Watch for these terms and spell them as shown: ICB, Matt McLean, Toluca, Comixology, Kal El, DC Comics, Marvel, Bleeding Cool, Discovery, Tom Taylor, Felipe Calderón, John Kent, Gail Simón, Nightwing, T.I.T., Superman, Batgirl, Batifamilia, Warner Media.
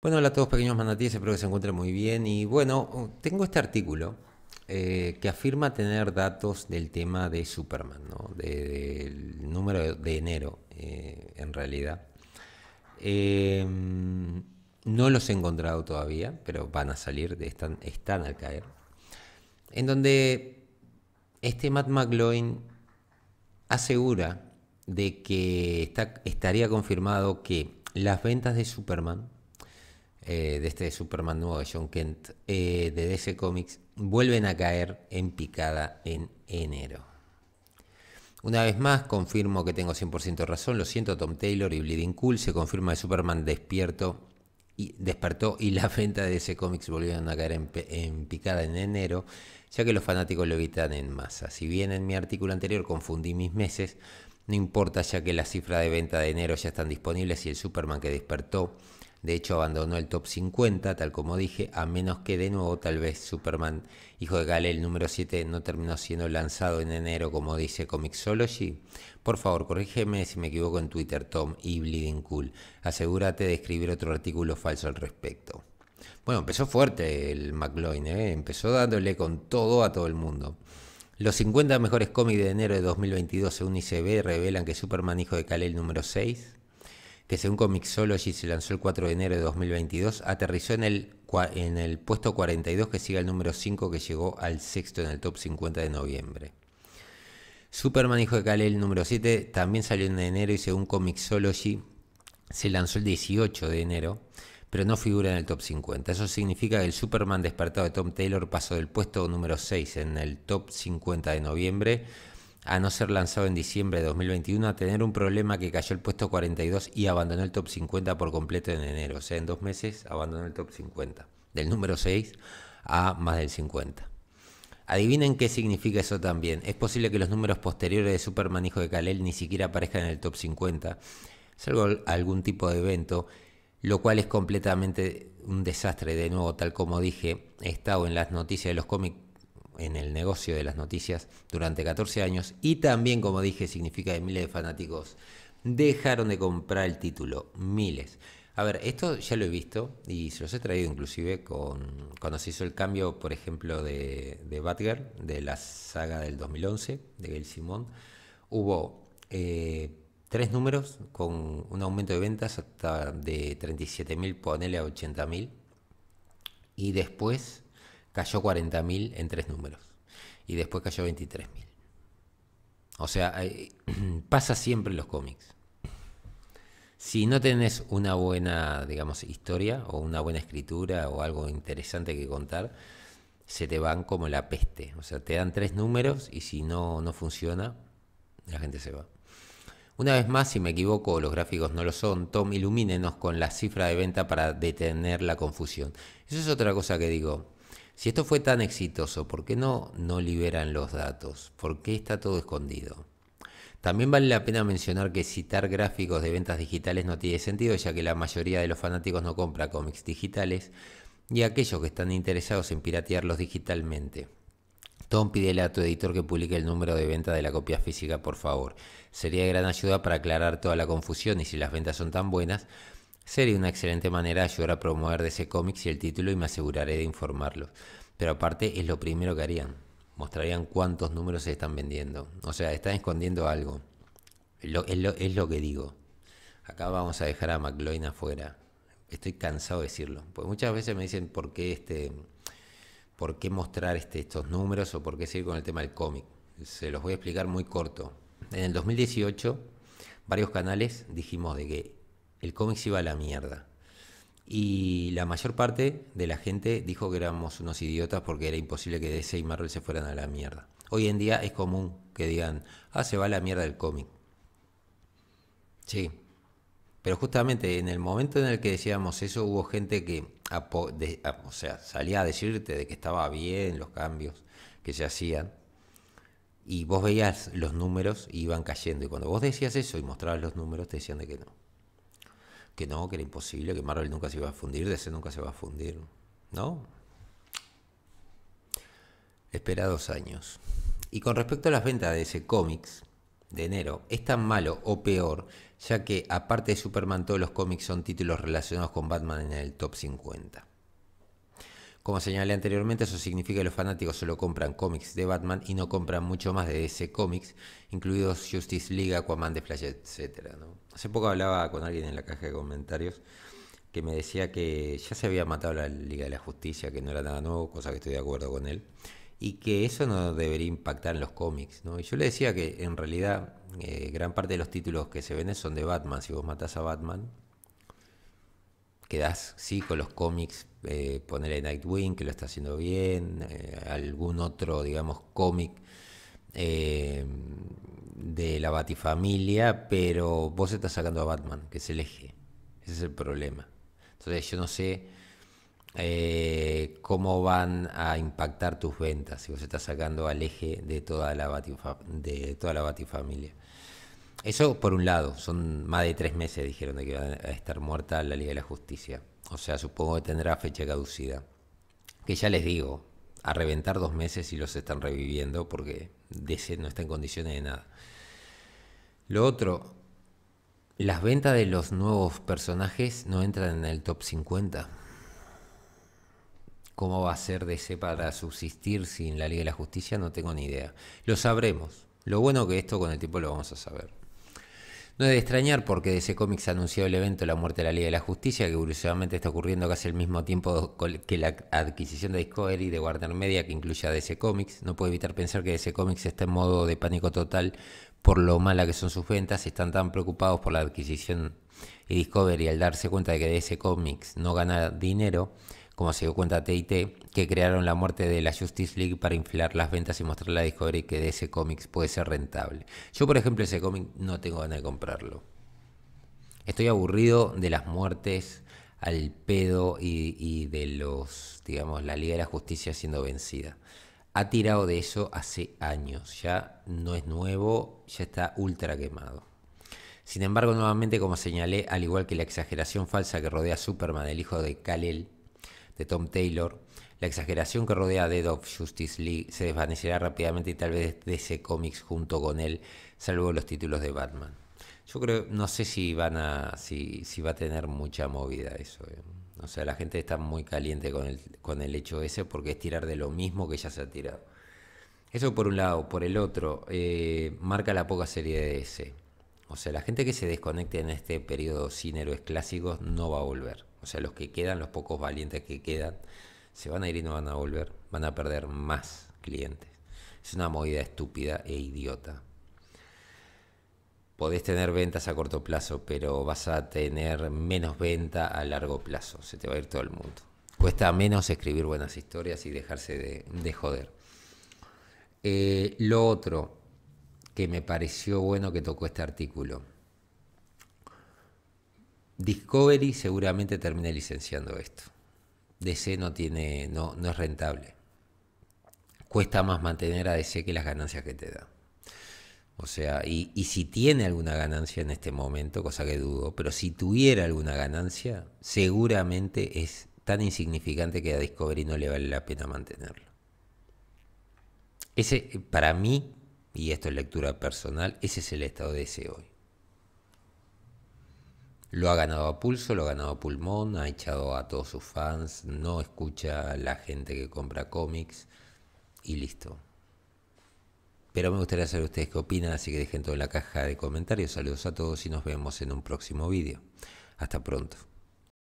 Bueno, hola a todos pequeños manatíes, espero que se encuentren muy bien. Y bueno, tengo este artículo que afirma tener datos del tema de Superman, ¿no? Del número de enero, en realidad. No los he encontrado todavía, pero van a salir, están al caer. En donde este Matt McLean asegura de que estaría confirmado que las ventas de Superman, de este Superman nuevo de John Kent, de DC Comics, vuelven a caer en picada en enero. Una vez más, confirmo que tengo 100% razón. Lo siento, Tom Taylor y Bleeding Cool. Se confirma que Superman despertó y las ventas de DC Comics volvieron a caer en picada en enero, ya que los fanáticos lo evitan en masa. Si bien en mi artículo anterior confundí mis meses, no importa, ya que las cifras de venta de enero ya están disponibles y el Superman que despertó, de hecho, abandonó el top 50, tal como dije, a menos que de nuevo tal vez Superman, hijo de Kal El, número 7, no terminó siendo lanzado en enero, como dice Comixology. Por favor, corrígeme si me equivoco en Twitter, Tom y Bleeding Cool. Asegúrate de escribir otro artículo falso al respecto. Bueno, empezó fuerte el McLean, empezó dándole con todo a todo el mundo. Los 50 mejores cómics de enero de 2022, según ICB, revelan que Superman, hijo de Kal El, número 6... que según Comixology se lanzó el 4 de enero de 2022, aterrizó en el puesto 42, que sigue al número 5, que llegó al sexto en el top 50 de noviembre. Superman, hijo de Kal El, número 7, también salió en enero y según Comixology se lanzó el 18 de enero, pero no figura en el top 50. Eso significa que el Superman despertado de Tom Taylor pasó del puesto número 6 en el top 50 de noviembre, a no ser lanzado en diciembre de 2021, a tener un problema que cayó el puesto 42 y abandonó el top 50 por completo en enero. O sea, en 2 meses abandonó el top 50, del número 6 a más del 50. Adivinen qué significa eso también. Es posible que los números posteriores de Superman, hijo de Kal El, ni siquiera aparezcan en el top 50, salvo algún tipo de evento, lo cual es completamente un desastre. De nuevo, tal como dije, he estado en las noticias de los cómics, en el negocio de las noticias, durante 14 años, y también, como dije, significa que miles de fanáticos dejaron de comprar el título, miles. A ver, esto ya lo he visto y se los he traído inclusive cuando se hizo el cambio, por ejemplo, de Batgirl, de la saga del 2011 de Gail Simón. Hubo 3 números con un aumento de ventas hasta de 37.000, ponele, a 80.000, y después cayó 40.000 en 3 números. Y después cayó 23.000. O sea, pasa siempre en los cómics. Si no tenés una buena, digamos, historia o una buena escritura o algo interesante que contar, se te van como la peste. O sea, te dan 3 números y si no funciona, la gente se va. Una vez más, si me equivoco, los gráficos no lo son, Tom, ilumínenos con la cifra de venta para detener la confusión. Eso es otra cosa que digo. Si esto fue tan exitoso, ¿por qué no liberan los datos? ¿Por qué está todo escondido? También vale la pena mencionar que citar gráficos de ventas digitales no tiene sentido, ya que la mayoría de los fanáticos no compra cómics digitales y aquellos que están interesados en piratearlos digitalmente. Tom, pídele a tu editor que publique el número de venta de la copia física, por favor. Sería de gran ayuda para aclarar toda la confusión y si las ventas son tan buenas, sería una excelente manera de ayudar a promover DC Comics y el título y me aseguraré de informarlos. Pero aparte es lo primero que harían. Mostrarían cuántos números se están vendiendo. O sea, están escondiendo algo. Es lo que digo. Acá vamos a dejar a McLean afuera. Estoy cansado de decirlo. Porque muchas veces me dicen por qué mostrar estos números o por qué seguir con el tema del cómic. Se los voy a explicar muy corto. En el 2018, varios canales dijimos de que el cómic iba a la mierda. Y la mayor parte de la gente dijo que éramos unos idiotas porque era imposible que DC y Marvel se fueran a la mierda. Hoy en día es común que digan, se va a la mierda el cómic. Sí. Pero justamente en el momento en el que decíamos eso, hubo gente que salía a decirte de que estaba bien los cambios que se hacían. Y vos veías los números y iban cayendo. Y cuando vos decías eso y mostrabas los números, te decían de que no, que era imposible, que Marvel nunca se iba a fundir, DC nunca se va a fundir, ¿no? Espera 2 años. Y con respecto a las ventas de DC Comics, de enero es tan malo o peor, ya que aparte de Superman todos los cómics son títulos relacionados con Batman en el top 50. Como señalé anteriormente, eso significa que los fanáticos solo compran cómics de Batman y no compran mucho más de DC Comics, incluidos Justice League, Aquaman, The Flash, etc., ¿no? Hace poco hablaba con alguien en la caja de comentarios que me decía que ya se había matado la Liga de la Justicia, que no era nada nuevo, cosa que estoy de acuerdo con él, y que eso no debería impactar en los cómics, ¿no? Y yo le decía que en realidad gran parte de los títulos que se venden son de Batman. Si vos matás a Batman, quedás sí con los cómics, ponerle Nightwing, que lo está haciendo bien, algún otro, digamos, cómic de la Batifamilia, pero vos estás sacando a Batman, que es el eje. Ese es el problema. Entonces yo no sé cómo van a impactar tus ventas si vos estás sacando al eje de toda la Batifamilia. Eso por un lado. Son más de 3 meses, dijeron, de que va a estar muerta la Liga de la Justicia. O sea, supongo que tendrá fecha de caducidad, que ya les digo, a reventar 2 meses y los están reviviendo, porque DC no está en condiciones de nada. Lo otro, las ventas de los nuevos personajes no entran en el top 50. ¿Cómo va a ser DC para subsistir sin la Liga de la Justicia? No tengo ni idea. Lo sabremos. Lo bueno que esto con el tiempo lo vamos a saber. No es de extrañar, porque DC Comics ha anunciado el evento La Muerte de la Liga de la Justicia, que curiosamente está ocurriendo casi al mismo tiempo que la adquisición de Discovery de Warner Media, que incluye a DC Comics. No puedo evitar pensar que DC Comics está en modo de pánico total por lo mala que son sus ventas. Están tan preocupados por la adquisición y Discovery al darse cuenta de que DC Comics no gana dinero, como se dio cuenta T.I.T., que crearon La Muerte de la Justice League para inflar las ventas y mostrarle a Discovery que DC Comics puede ser rentable. Yo, por ejemplo, ese cómic no tengo ganas de comprarlo. Estoy aburrido de las muertes al pedo y de los, digamos, la Liga de la Justicia siendo vencida. Ha tirado de eso hace años. Ya no es nuevo, ya está ultra quemado. Sin embargo, nuevamente, como señalé, al igual que la exageración falsa que rodea a Superman, el hijo de Kal El, de Tom Taylor, la exageración que rodea a Dead of Justice League se desvanecerá rápidamente, y tal vez DC Comics junto con él, salvo los títulos de Batman. Yo creo, no sé si van a, si va a tener mucha movida eso. O sea, la gente está muy caliente con el hecho ese, porque es tirar de lo mismo que ya se ha tirado. Eso por un lado. Por el otro, marca la poca serie de DC. O sea, la gente que se desconecte en este periodo sin héroes clásicos no va a volver. O sea, los que quedan, los pocos valientes que quedan, se van a ir y no van a volver. Van a perder más clientes. Es una movida estúpida e idiota. Podés tener ventas a corto plazo, pero vas a tener menos venta a largo plazo. Se te va a ir todo el mundo. Cuesta menos escribir buenas historias y dejarse de joder. Lo otro que me pareció bueno que tocó este artículo: Discovery seguramente termine licenciando esto. DC no es rentable. Cuesta más mantener a DC que las ganancias que te da. O sea, y si tiene alguna ganancia en este momento, cosa que dudo, pero si tuviera alguna ganancia, seguramente es tan insignificante que a Discovery no le vale la pena mantenerlo. Ese, para mí, y esto es lectura personal, ese es el estado de DC hoy. Lo ha ganado a pulso, lo ha ganado a pulmón, ha echado a todos sus fans, no escucha a la gente que compra cómics y listo. Pero me gustaría saber ustedes qué opinan, así que dejen todo en la caja de comentarios. Saludos a todos y nos vemos en un próximo vídeo. Hasta pronto.